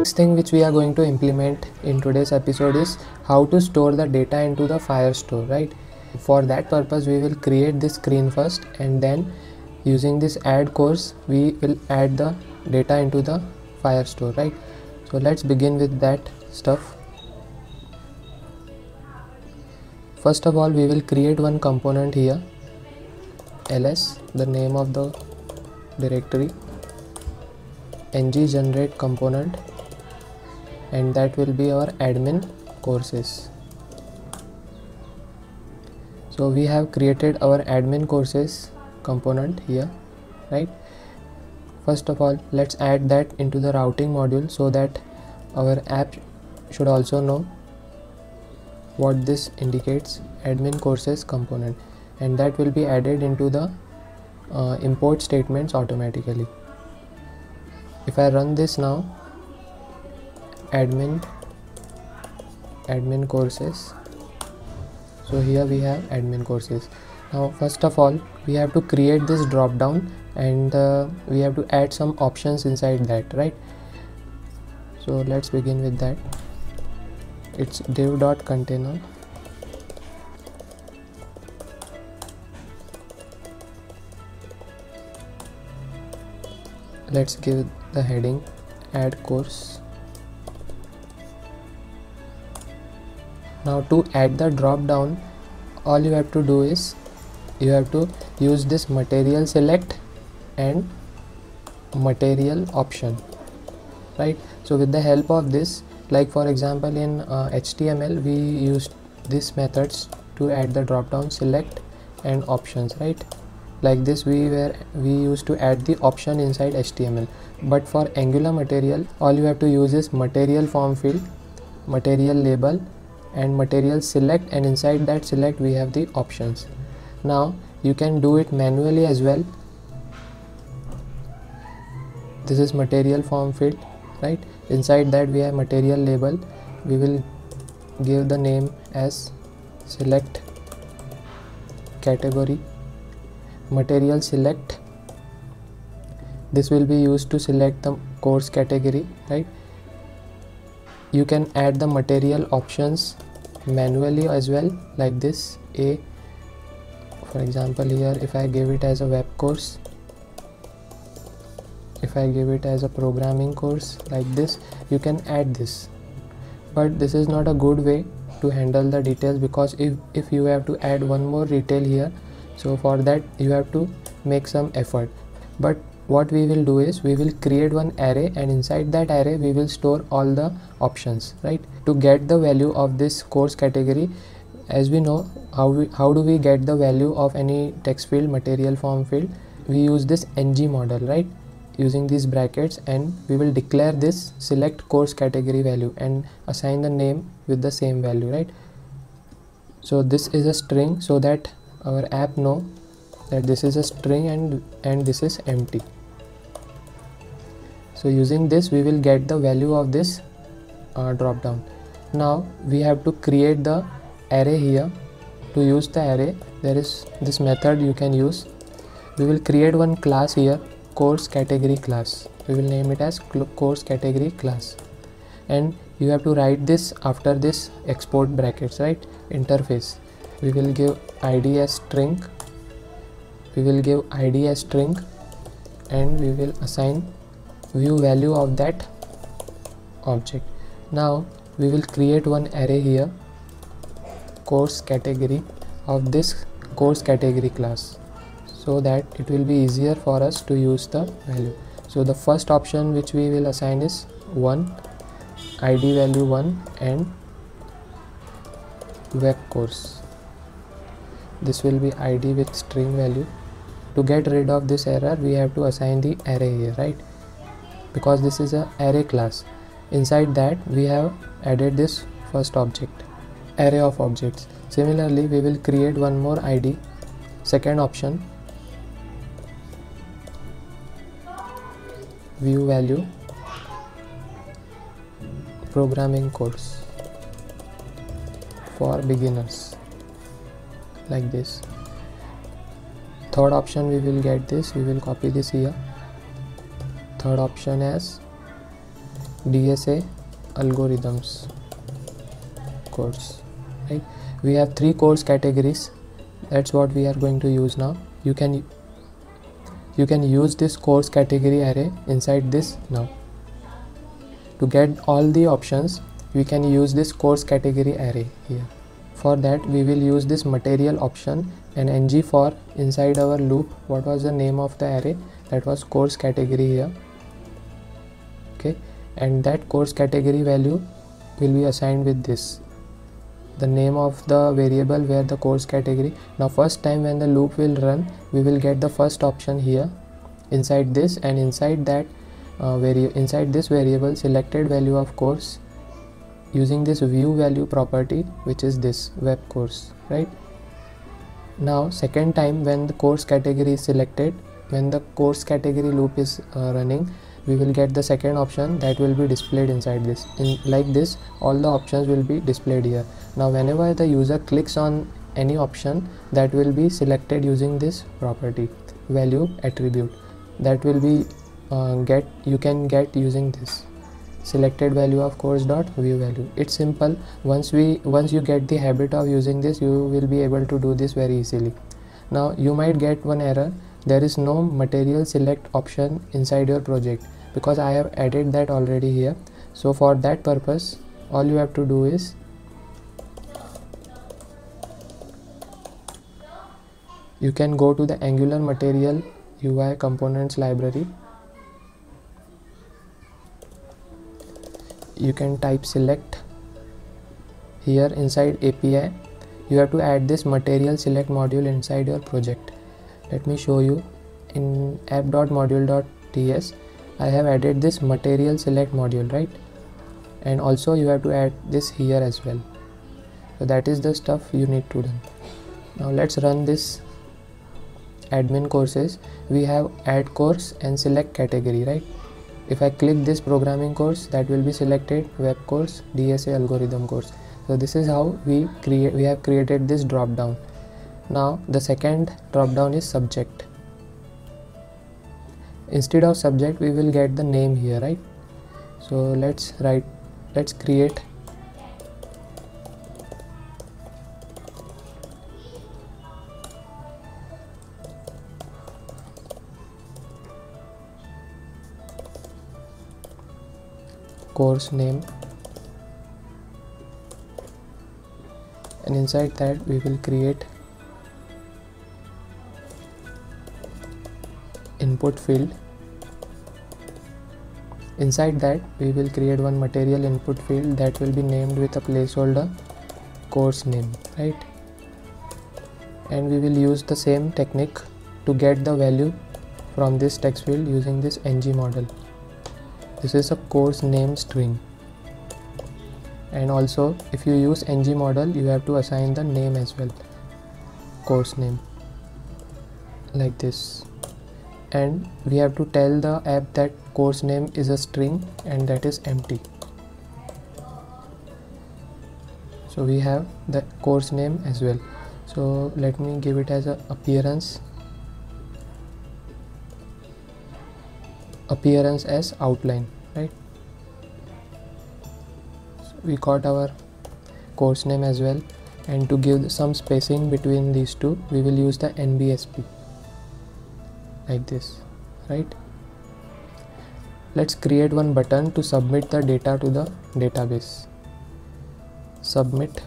Next thing which we are going to implement in today's episode is how to store the data into the Firestore, right? For that purpose we will create this screen first, and then using this add course we will add the data into the Firestore, right? So let's begin with that stuff. First of all, we will create one component here, ls, the name of the directory, ng generate component, and that will be our admin courses. So we have created our admin courses component here, right? First of all, let's add that into the routing module so that our app should also know what this indicates, admin courses component, and that will be added into the import statements automatically. If I run this now, admin courses, so here we have admin courses. Now first of all we have to create this drop down, and we have to add some options inside that, right? So let's begin with that. It's div.container, let's give the heading add course. Now to add the drop down, all you have to do is you have to use this material select and material option, right? So with the help of this, like for example in HTML we used these methods to add the drop down, select and options, right? Like this we used to add the option inside HTML, but for Angular Material all you have to use is material form field, material label and material select, and inside that select we have the options. Now you can do it manually as well. This is material form field, right? Inside that we have material label, we will give the name as select category, material select. This will be used to select the course category, right? You can add the material options manually as well, like this A, for example here if I give it as a web course, if I give it as a programming course, like this you can add this. But this is not a good way to handle the details, because if you have to add one more detail here, so for that you have to make some effort. But what we will do is we will create one array, and inside that array we will store all the options, right? To get the value of this course category, as we know how do we get the value of any text field, material form field, we use this ng model, right? Using these brackets, and we will declare this select course category value and assign the name with the same value, right? So this is a string, so that our app know that this is a string and this is empty. So using this we will get the value of this drop down. Now we have to create the array here. To use the array there is this method you can use. We will create one class here, course category class. We will name it as course category class, and you have to write this after this export brackets, right? Interface. We will give id as string, and we will assign view value of that object. Now we will create one array here, course category, of this course category class, so that it will be easier for us to use the value. So the first option which we will assign is 1, id value 1, and web course. This will be id with string value. To get rid of this error we have to assign the array here, right? Because this is a array class, inside that we have added this first object, array of objects. Similarly we will create one more id, second option, view value, programming course for beginners, like this. Third option, we will get this, we will copy this here, third option as DSA algorithms course, right? We have three course categories. That's what we are going to use now. You can use this course category array inside this now. To get all the options, we can use this course category array here. For that, we will use this material option and ng for inside our loop. What was the name of the array? That was course category here. Okay, and that course category value will be assigned with this, the name of the variable where the course category. Now first time when the loop will run, we will get the first option here inside this, and inside that inside this variable selected value of course using this view value property, which is this web course, right? Now second time when the course category is selected, when the course category loop is running, we will get the second option that will be displayed inside this. Like this, all the options will be displayed here. Now whenever the user clicks on any option, that will be selected using this property value attribute, that will be you can get using this selected value of course dot view value. It's simple. Once you get the habit of using this, you will be able to do this very easily. Now you might get one error. There is no material select option inside your project, because I have added that already here. So for that purpose, all you have to do is you can go to the Angular Material UI components library. You can type select here. Inside API, you have to add this material select module inside your project. Let me show you. In app.module.ts, I have added this material select module, right? And also you have to add this here as well. So that is the stuff you need to do. Now let's run this admin courses. We have add course and select category, right? If I click this programming course, that will be selected web course, DSA algorithm course. So this is how we have created this drop down. Now the second drop down is subject. Instead of subject, we will get the name here, right? So let's create course name, and inside that we will create input field. Inside that we will create one material input field that will be named with a placeholder course name, right? And we will use the same technique to get the value from this text field using this ng model. This is a course name string, and also if you use ng model, you have to assign the name as well, course name, like this. And we have to tell the app that course name is a string and that is empty. So we have the course name as well. So let me give it as a appearance as outline, right? So we got our course name as well. And to give some spacing between these two, we will use the NBSP. Like this, right? Let's create one button to submit the data to the database. Submit,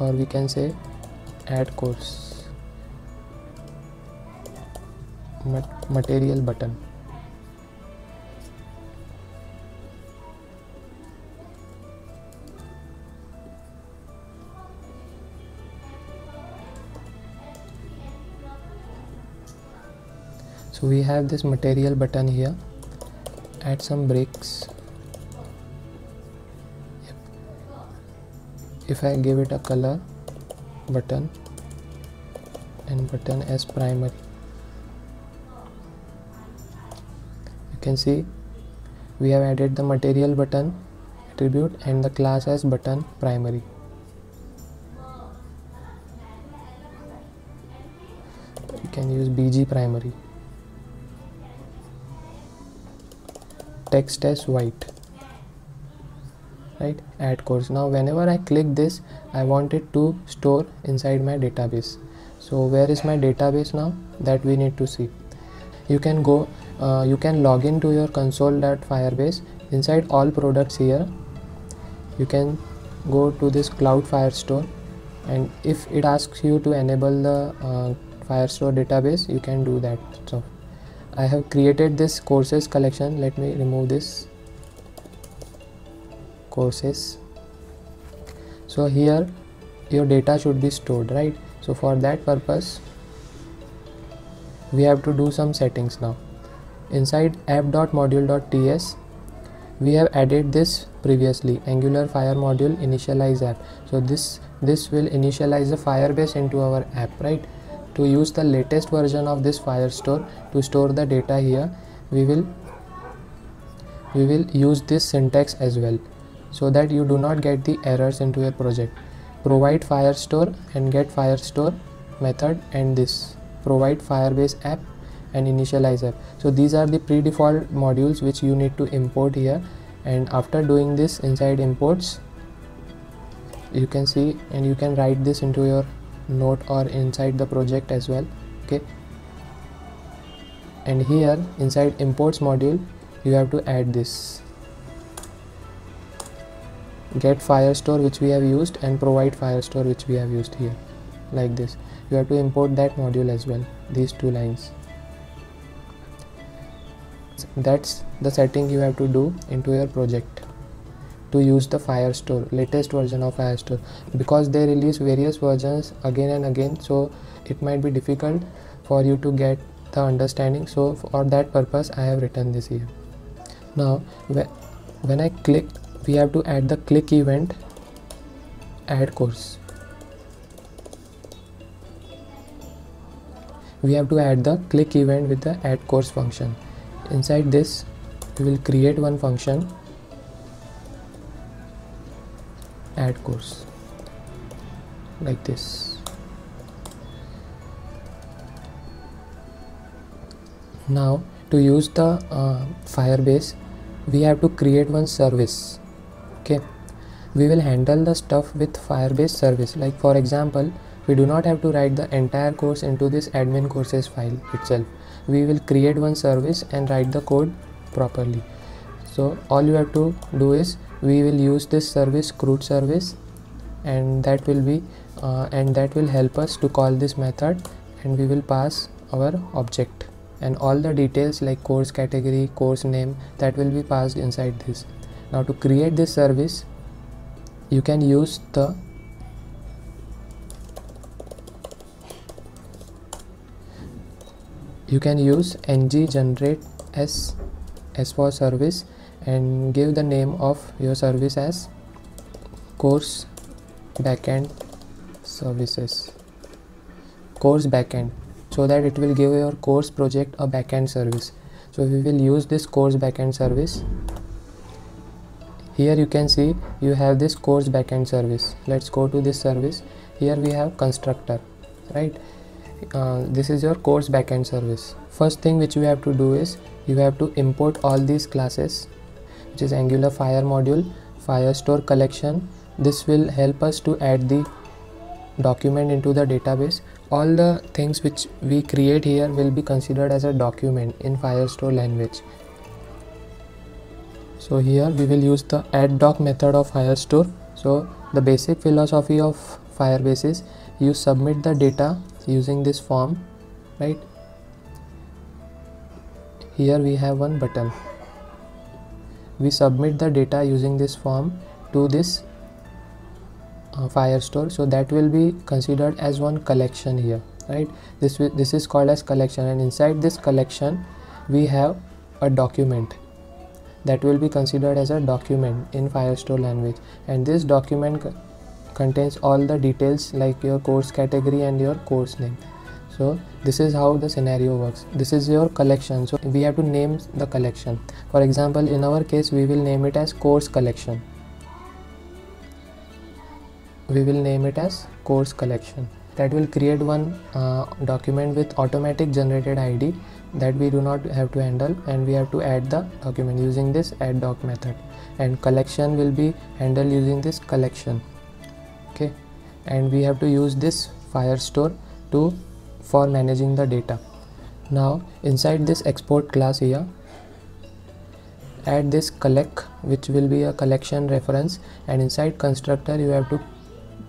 or we can say add course material button. So we have this material button here. Add some breaks. Yep. If I give it a color, button, and button as primary, you can see we have added the material button attribute and the class as button primary. You can use BG primary. text as white, right, add course. Now whenever I click this, I want it to store inside my database. So where is my database now? That we need to see. You can go, you can log into your console.firebase. Inside all products here, you can go to this cloud Firestore, and if it asks you to enable the Firestore database, you can do that. So I have created this courses collection. Let me remove this courses. So here your data should be stored, right? So for that purpose, we have to do some settings now. Inside app.module.ts, we have added this previously, AngularFire module initialize app. So this will initialize the Firebase into our app, right? To use the latest version of this Firestore to store the data here, we will use this syntax as well, so that you do not get the errors into your project. Provide Firestore and get Firestore method, and this provide Firebase app and initialize app. So these are the pre-default modules which you need to import here, and after doing this, inside imports, you can see, and you can write this into your note or inside the project as well. Okay, and here inside imports module, you have to add this get Firestore which we have used and provide Firestore which we have used here, like this. You have to import that module as well, these two lines. That's the setting you have to do into your project to use the Firestore, latest version of Firestore, because they release various versions again and again, so it might be difficult for you to get the understanding. So for that purpose, I have written this here. Now when I click, we have to add the click event, add course. We have to add the click event with the add course function. Inside this, we will create one function, add course, like this. Now to use the Firebase, we have to create one service. Okay, we will handle the stuff with Firebase service. Like for example, we do not have to write the entire course into this admin courses file itself. We will create one service and write the code properly. So all you have to do is, we will use this service, CRUD service, and that will be help us to call this method, and we will pass our object and all the details like course category, course name, that will be passed inside this. Now to create this service, you can use the ng generate as for service, and give the name of your service as course backend services, course backend, so that it will give your course project a backend service. So we will use this course backend service. Here you can see you have this course backend service. Let's go to this service. Here we have constructor, right? This is your course backend service. First thing which you have to do is, you have to import all these classes, which is Angular Fire module, Firestore collection. This will help us to add the document into the database. All the things which we create here will be considered as a document in Firestore language. So here we will use the add doc method of Firestore. So the basic philosophy of Firebase is, you submit the data using this form, right? Here we have one button. We submit the data using this form to this Firestore, so that will be considered as one collection here, right? This is called as collection, and inside this collection we have a document that will be considered as a document in Firestore language, and this document contains all the details like your course category and your course name. So this is how the scenario works. This is your collection, so we have to name the collection. For example, in our case, we will name it as course collection. that will create one document with automatic generated ID that we do not have to handle, and we have to add the document using this add doc method, and collection will be handled using this collection. Okay, and we have to use this Firestore for managing the data. Now inside this export class here, add this collect, which will be a collection reference, and inside constructor you have to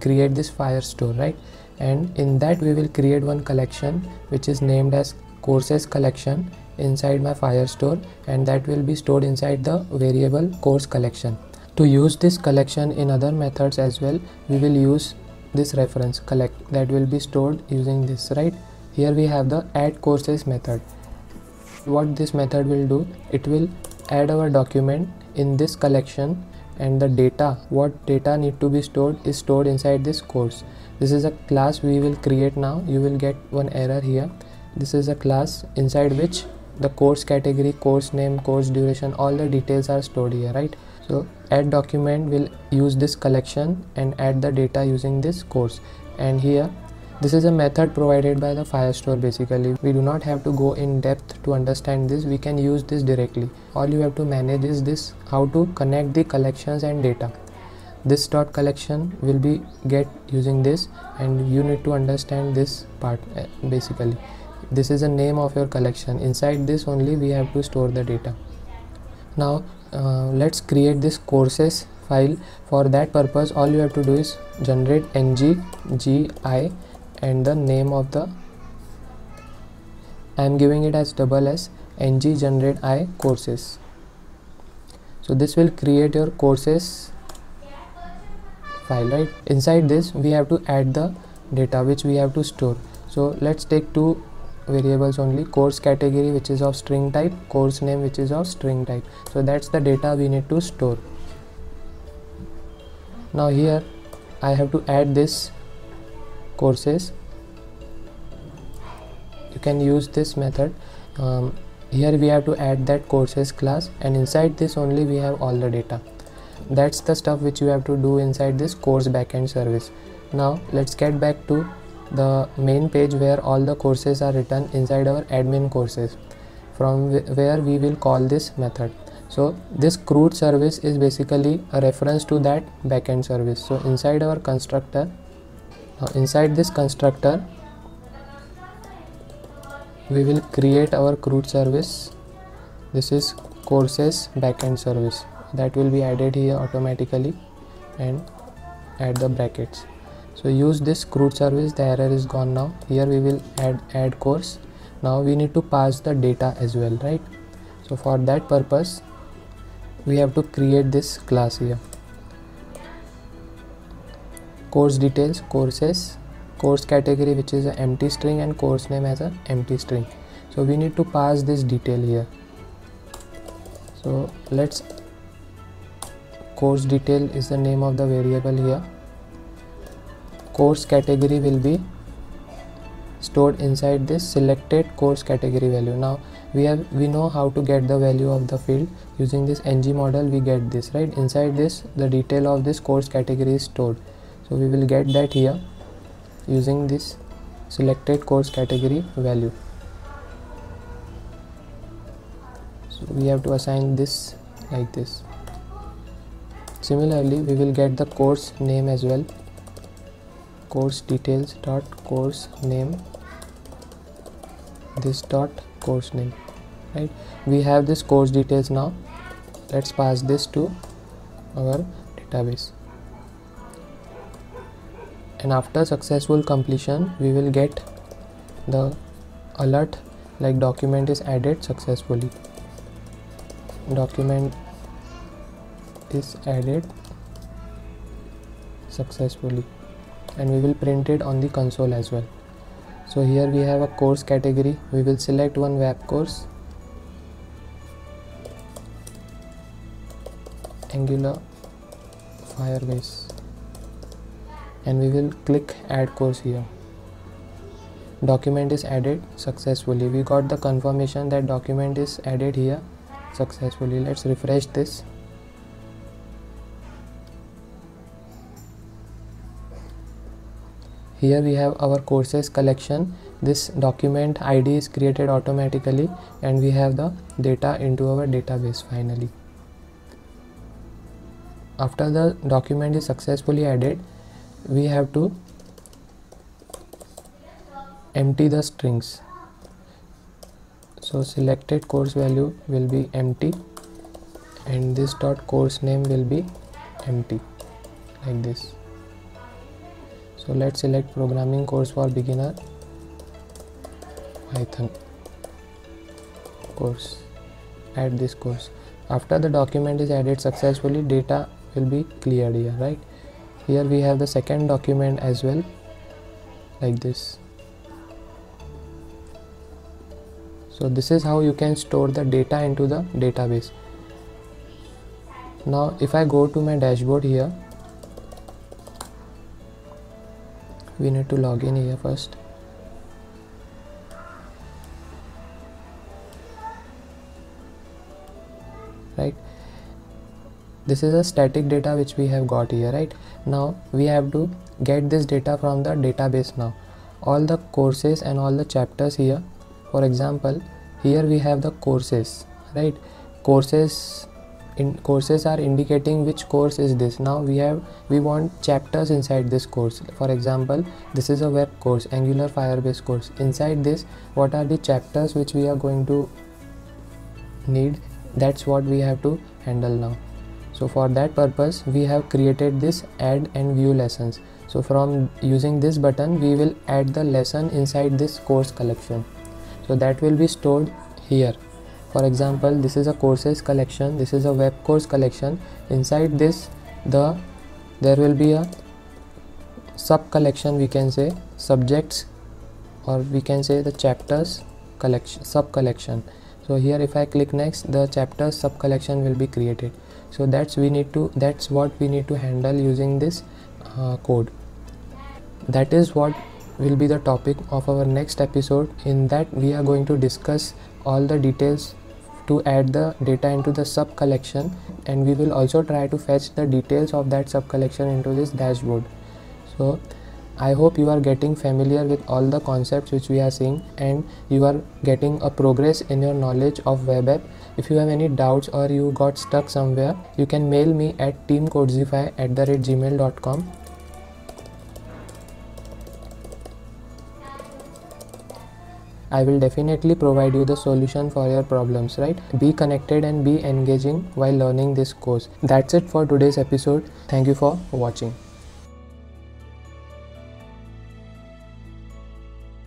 create this Firestore, right? And in that we will create one collection which is named as courses collection inside my Firestore, and that will be stored inside the variable course collection. To use this collection in other methods as well, we will use this reference collect that will be stored using this, right? Here we have the add courses method. What this method will do, it will add our document in this collection, and the data, what data need to be stored is stored inside this course. This is a class we will create now. You will get one error here. This is a class inside which the course category, course name, course duration, all the details are stored here, right? So add document will use this collection and add the data using this course. And here, this is a method provided by the Firestore. Basically, we do not have to go in depth to understand this. We can use this directly. All you have to manage is this, how to connect the collections and data. This dot collection will be get using this, and you need to understand this part. Basically, this is the name of your collection. Inside this only we have to store the data. Now let's create this courses file. For that purpose, all you have to do is generate ng gi and the name of the, I am giving it as SS ng generate I courses. So this will create your courses file, right? Inside this we have to add the data which we have to store. So let's take two variables only, course category which is of string type, course name which is of string type. So that's the data we need to store. Now here I have to add this courses. You can use this method. Here we have to add that courses class, and inside this only we have all the data. That's the stuff which you have to do inside this course backend service. Now let's get back to the main page where all the courses are written inside our admin courses, from where we will call this method. So this CRUD service is basically a reference to that backend service. So inside our constructor, inside this constructor we will create our CRUD service. This is courses backend service that will be added here automatically, and add the brackets. So use this CRUD service. The error is gone now. Here we will add course. Now we need to pass the data as well, right? So for that purpose we have to create this class here, course details, courses, course category which is an empty string, and course name as an empty string. So we need to pass this detail here. So let's, course detail is the name of the variable here. Course category will be stored inside this selected course category value. Now we know how to get the value of the field using this ng model. We get this, right? Inside this the detail of this course category is stored, so we will get that here using this selected course category value. So we have to assign this like this. Similarly we will get the course name as well, course details dot course name, this dot course name, right? We have this course details. Now let's pass this to our database, and after successful completion we will get the alert like document is added successfully, document is added successfully, and we will print it on the console as well. So here we have a course category. We will select one web course, Angular Firebase, and we will click add course here. Document is added successfully. We got the confirmation that document is added here successfully. Let's refresh this. Here we have our courses collection. This document ID is created automatically and we have the data into our database finally. After the document is successfully added, we have to empty the strings. So selected course value will be empty and this dot course name will be empty, like this. So let's select programming course for beginner Python course, add this course. After the document is added successfully, data will be cleared here, right? Here we have the second document as well, like this. So this is how you can store the data into the database. Now if I go to my dashboard here, we need to log in here first. Right, this is a static data which we have got here. Right, now we have to get this data from the database. Now all the courses and all the chapters here, for example, here we have the courses, right? Courses in courses are indicating which course is this. Now we want chapters inside this course. For example, this is a web course, Angular Firebase course. Inside this, what are the chapters which we are going to need? That's what we have to handle now. So for that purpose, we have created this add and view lessons. So from using this button, we will add the lesson inside this course collection. So that will be stored here. For example, this is a courses collection, this is a web course collection. Inside this, there will be a sub collection, we can say subjects, or we can say the chapters collection sub collection. So here if I click next, the chapters sub collection will be created. So that's what we need to handle using this code. That is what will be the topic of our next episode. In that, we are going to discuss all the details to add the data into the sub collection, and we will also try to fetch the details of that sub collection into this dashboard. So I hope you are getting familiar with all the concepts which we are seeing, and you are getting a progress in your knowledge of web app. If you have any doubts or you got stuck somewhere, you can mail me at teamcodzify@gmail.com. I will definitely provide you the solution for your problems, right? Be connected and be engaging while learning this course. That's it for today's episode. Thank you for watching.